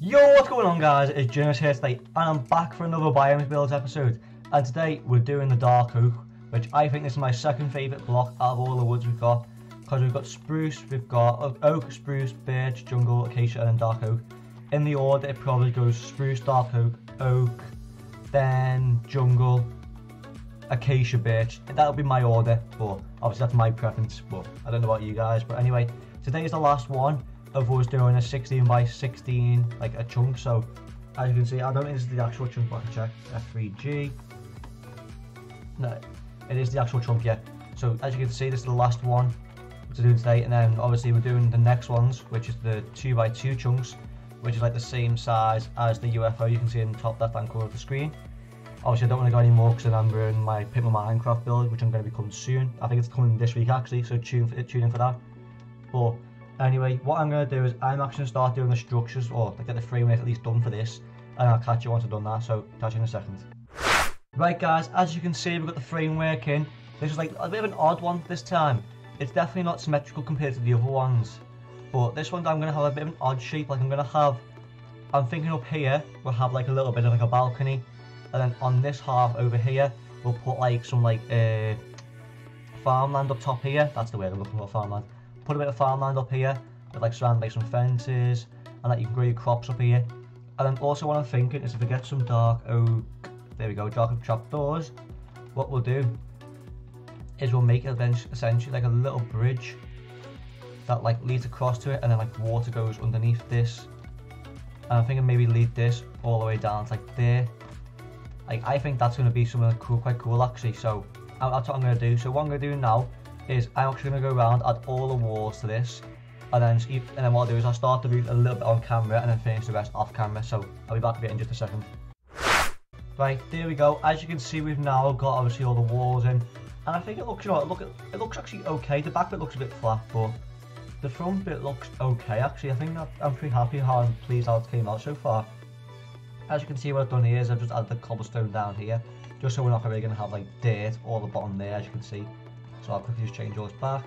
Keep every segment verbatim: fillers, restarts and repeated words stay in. Yo, what's going on guys, it's Jonas here today and I'm back for another Biome Builds episode, and today we're doing the Dark Oak, which I think is my second favourite block out of all the woods we've got, because we've got spruce, we've got oak, spruce, birch, jungle, acacia and dark oak. In the order it probably goes spruce, dark oak, oak, then jungle, acacia, birch. That'll be my order, but obviously that's my preference, but I don't know about you guys. But anyway, today is the last one of us doing a sixteen by sixteen, like a chunk. So as you can see, I don't think this is the actual chunk, but I can check. F three G. No, it is the actual chunk, yeah. So as you can see, this is the last one to do today, and then obviously we're doing the next ones, which is the two by two chunks, which is like the same size as the U F O you can see in the top left hand corner of the screen. Obviously I don't want to go anymore because I'm doing my Pick My Minecraft build, which I'm going to be coming soon. I think it's coming this week actually, so tune for, tune in for that. But anyway, what I'm going to do is I'm actually going to start doing the structures, or like get the framework at least done for this, and I'll catch you once I've done that. So catch you in a second. Right guys, as you can see we've got the framework in. This is like a bit of an odd one this time. It's definitely not symmetrical compared to the other ones, but this one I'm going to have a bit of an odd shape. Like I'm going to have, I'm thinking up here we'll have like a little bit of like a balcony, and then on this half over here we'll put like some like uh, farmland up top here. That's the word I'm looking for, farmland. Put a bit of farmland up here, with like surrounded by some fences, and like you can grow your crops up here. And then also what I'm thinking is if we get some dark oak, there we go, dark oak trapdoors, what we'll do is we'll make it essentially like a little bridge that like leads across to it, and then like water goes underneath this. And I'm thinking maybe lead this all the way down to like there. Like I think that's going to be something cool, quite cool actually. So that's what I'm going to do. So what I'm going to do now is I'm actually going to go around, add all the walls to this, and then just keep, and then what I'll do is I'll start the roof a little bit on camera and then finish the rest off camera. So I'll be back with it in just a second. Right, there we go. As you can see, we've now got obviously all the walls in. And I think it looks, you know, it, look, it looks actually okay. The back bit looks a bit flat, but the front bit looks okay actually. I think I'm pretty happy how I'm pleased how it came out so far. As you can see, what I've done here is I've just added the cobblestone down here, just so we're not really going to have like dirt all the bottom there, as you can see. So I'll quickly just change yours back.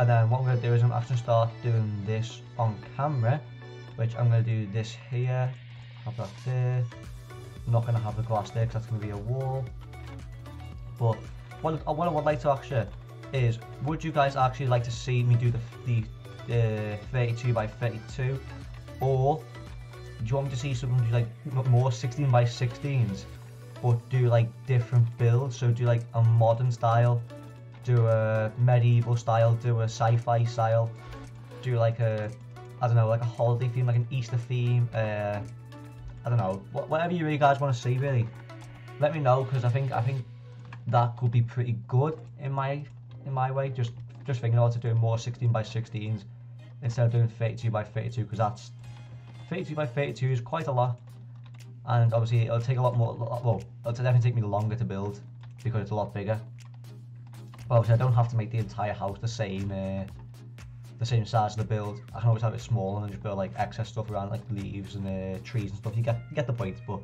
And then what I'm going to do is I'm actually start doing this on camera, which I'm going to do this here, have that there. I'm not going to have the glass there because that's going to be a wall. But what, what I would like to ask you is, would you guys actually like to see me do the, the uh, thirty-two by thirty-two, or do you want me to see something like more sixteen by sixteens, or do like different builds? So do like a modern style, do a medieval style, do a sci-fi style, do like a, I don't know, like a holiday theme, like an Easter theme, uh, I don't know, whatever you really guys want to see really. Let me know, because I think I think that could be pretty good in my in my way. Just just thinking about doing more sixteen by sixteens instead of doing thirty-two by thirty-two, because that's thirty-two by thirty-two is quite a lot, and obviously it'll take a lot more. Well, it'll definitely take me longer to build because it's a lot bigger. But obviously I don't have to make the entire house the same uh, the same size of the build. I can always have it smaller and just build like excess stuff around, like leaves and uh, trees and stuff. You get you get the point. But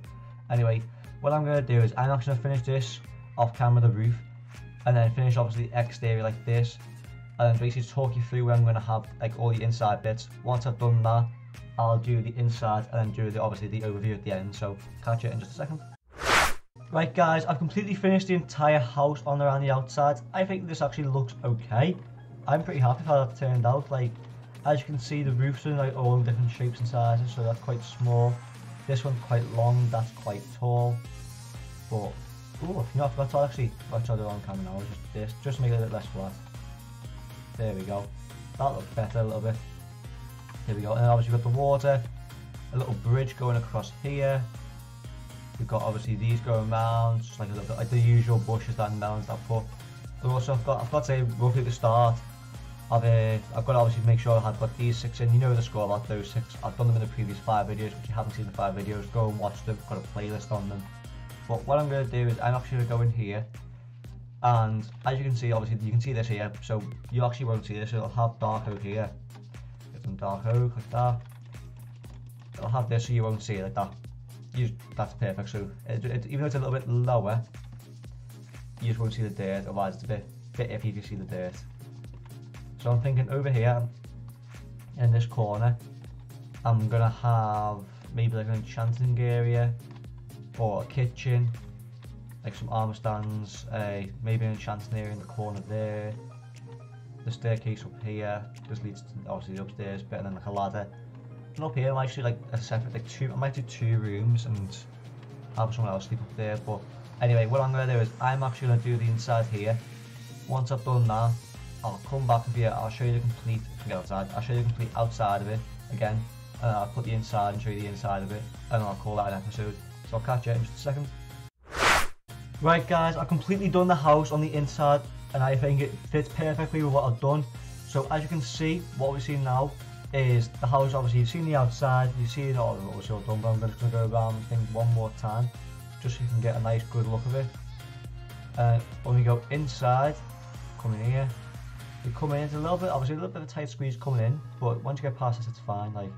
anyway, what I'm going to do is I'm actually going to finish this off camera, the roof, and then finish obviously the exterior like this, and then basically talk you through where I'm going to have like all the inside bits. Once I've done that, I'll do the inside and then do the obviously the overview at the end. So catch it in just a second. Right guys, I've completely finished the entire house on around the outside. I think this actually looks okay. I'm pretty happy with how that turned out. Like, as you can see, the roofs are like all different shapes and sizes. So that's quite small. This one's quite long. That's quite tall. But oh, you know, I forgot to actually, I tried it on camera now. Just this, just to make it a bit less flat. There we go. That looks better a little bit. Here we go. And obviously we've got the water, a little bridge going across here. We've got obviously these going around, just like a little bit like the usual bushes and melons that put. But also I've got I've got to say roughly at the start, I've uh, I've got to obviously make sure I had got these six in. You know the score about those six. I've done them in the previous five videos, which you haven't seen the five videos, go and watch them, got a playlist on them. But what I'm gonna do is I'm actually gonna go in here, and as you can see, obviously you can see this here, so you actually won't see this, it'll have dark oak here. Get some dark oak like that. It'll have this so you won't see it like that. You, that's perfect. So it, it, even though it's a little bit lower, you just won't see the dirt, or that's a bit, bit iffy to see the dirt. So I'm thinking over here, in this corner, I'm going to have maybe like an enchanting area, or a kitchen, like some armor stands, uh, maybe an enchanting area in the corner there. The staircase up here just leads to obviously the upstairs bit, and then like a ladder. And up here I might do like a separate, like two, I might do two rooms and have someone else sleep up there. But anyway, what I'm going to do is I'm actually going to do the inside here. Once I've done that, I'll come back up here, I'll show you the complete, forget outside, I'll show you the complete outside of it again. And I'll put the inside and show you the inside of it, and I'll call that an episode. So I'll catch you in just a second. Right guys, I've completely done the house on the inside, and I think it fits perfectly with what I've done. So as you can see, what we've seen now is the house. Obviously you've seen the outside, you've seen all of what's all done, but I'm just going to go around the thing one more time, just so you can get a nice good look of it. Uh, when we go inside, come in here, you come in, it's a little bit, obviously a little bit of a tight squeeze coming in, but once you get past this it's fine. Like,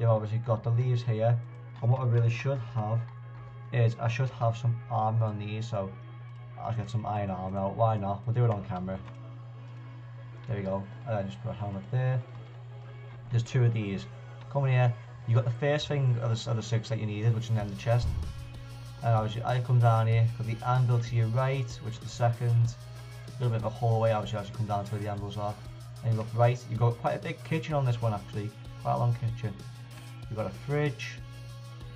you've obviously got the leaves here, and what I really should have is, I should have some armor on these, so I'll get some iron armor out, why not, we'll do it on camera. There we go, and then just put a helmet there. There's two of these, come in here, you got the first thing of the, of the six that you needed, which is in the chest. And obviously I come down here, got the anvil to your right, which is the second, a little bit of a hallway obviously as you come down to where the anvils are. And you look right, you've got quite a big kitchen on this one actually, quite a long kitchen. You've got a fridge,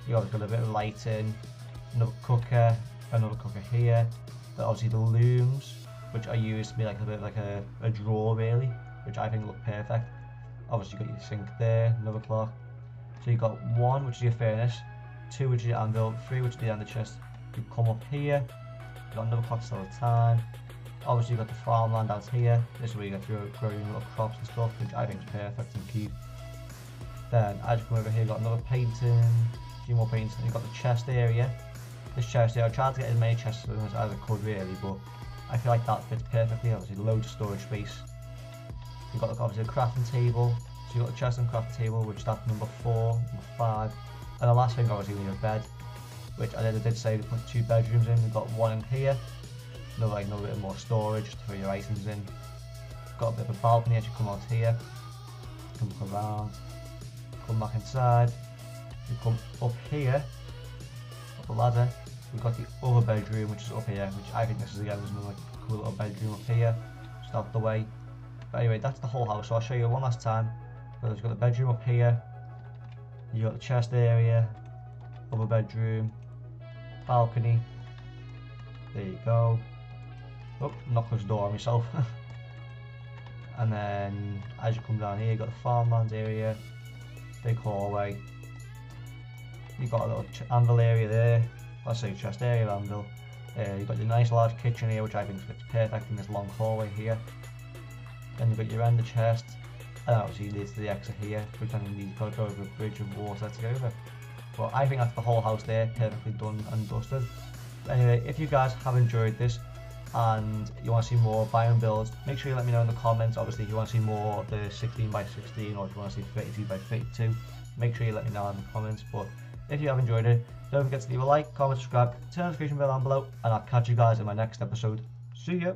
you've obviously got a bit of lighting, another cooker, another cooker here. But obviously the looms, which I use to be like a bit like a, a drawer really, which I think look perfect. Obviously you've got your sink there, another clock. So you've got one, which is your furnace, two, which is your anvil, three, which is the ender chest. You come up here, you've got another clock still at a time. Obviously you've got the farmland out here, this is where you get to grow your little crops and stuff, which I think is perfect and keep. Then I just come over here, you've got another painting, a few more paintings, and you've got the chest area. This chest here, I tried to get as many chests as I could really, but I feel like that fits perfectly. Obviously loads of storage space. You've got like, obviously a crafting table, so you've got a chest and crafting table, which that's number four, number five. And the last thing obviously we have a bed, which I did, I did say we put two bedrooms in, we've got one in here. Another, like, another bit more storage to throw your items in. Got a bit of a balcony as you come out here. You can look around, come back inside, you come up here, up the ladder. We've got the other bedroom, which is up here, which I think this is again another like, cool little bedroom up here, just out the way. But anyway, that's the whole house, so I'll show you one last time. So we've got the bedroom up here, you got the chest area, other bedroom, balcony. There you go. Oh, knocked this door on myself. And then as you come down here, you got the farmland area, big hallway. You got a little anvil area there. Let's say chest area anvil. Uh, you've got your nice large kitchen here, which I think fits perfect in this long hallway here. Then you've got your ender chest, and obviously leads to the exit here, which I think you've got to go over a bridge of water to go over. But I think that's the whole house there, perfectly done and dusted. But anyway, if you guys have enjoyed this and you want to see more biome builds, make sure you let me know in the comments. Obviously if you want to see more of the sixteen by sixteen, or if you want to see thirty-two by thirty-two, make sure you let me know in the comments. But if you have enjoyed it, don't forget to leave a like, comment, subscribe, turn the notification bell down below, and I'll catch you guys in my next episode. See ya!